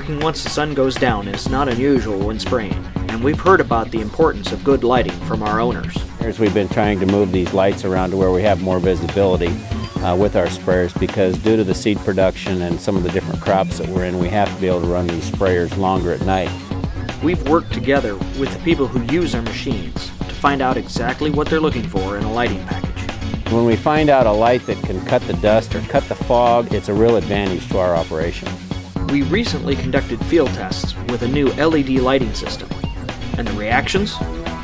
working once the sun goes down is not unusual in spring, and we've heard about the importance of good lighting from our owners. We've been trying to move these lights around to where we have more visibility with our sprayers, because due to the seed production and some of the different crops that we're in, we have to be able to run these sprayers longer at night. We've worked together with the people who use our machines to find out exactly what they're looking for in a lighting package. When we find out a light that can cut the dust or cut the fog, it's a real advantage to our operation. We recently conducted field tests with a new LED lighting system. And the reactions?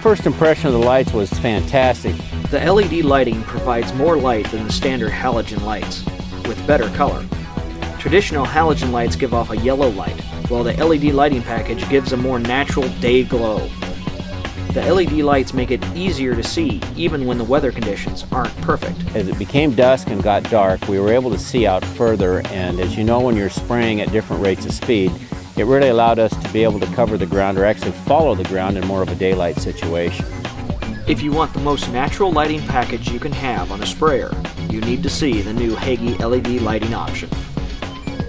First impression of the lights was fantastic. The LED lighting provides more light than the standard halogen lights, with better color. Traditional halogen lights give off a yellow light, while the LED lighting package gives a more natural day glow. The LED lights make it easier to see, even when the weather conditions aren't perfect. As it became dusk and got dark, we were able to see out further, and as you know, when you're spraying at different rates of speed, it really allowed us to be able to cover the ground, or actually follow the ground, in more of a daylight situation. If you want the most natural lighting package you can have on a sprayer, you need to see the new Hagie LED lighting option.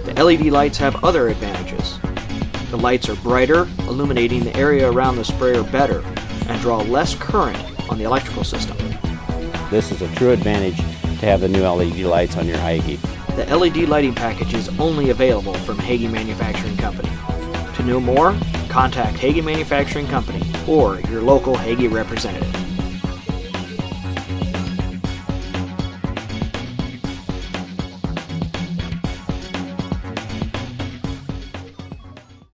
The LED lights have other advantages. The lights are brighter, illuminating the area around the sprayer better, and draw less current on the electrical system. This is a true advantage to have the new LED lights on your Hagie. The LED lighting package is only available from Hagie Manufacturing Company. To know more, contact Hagie Manufacturing Company or your local Hagie representative.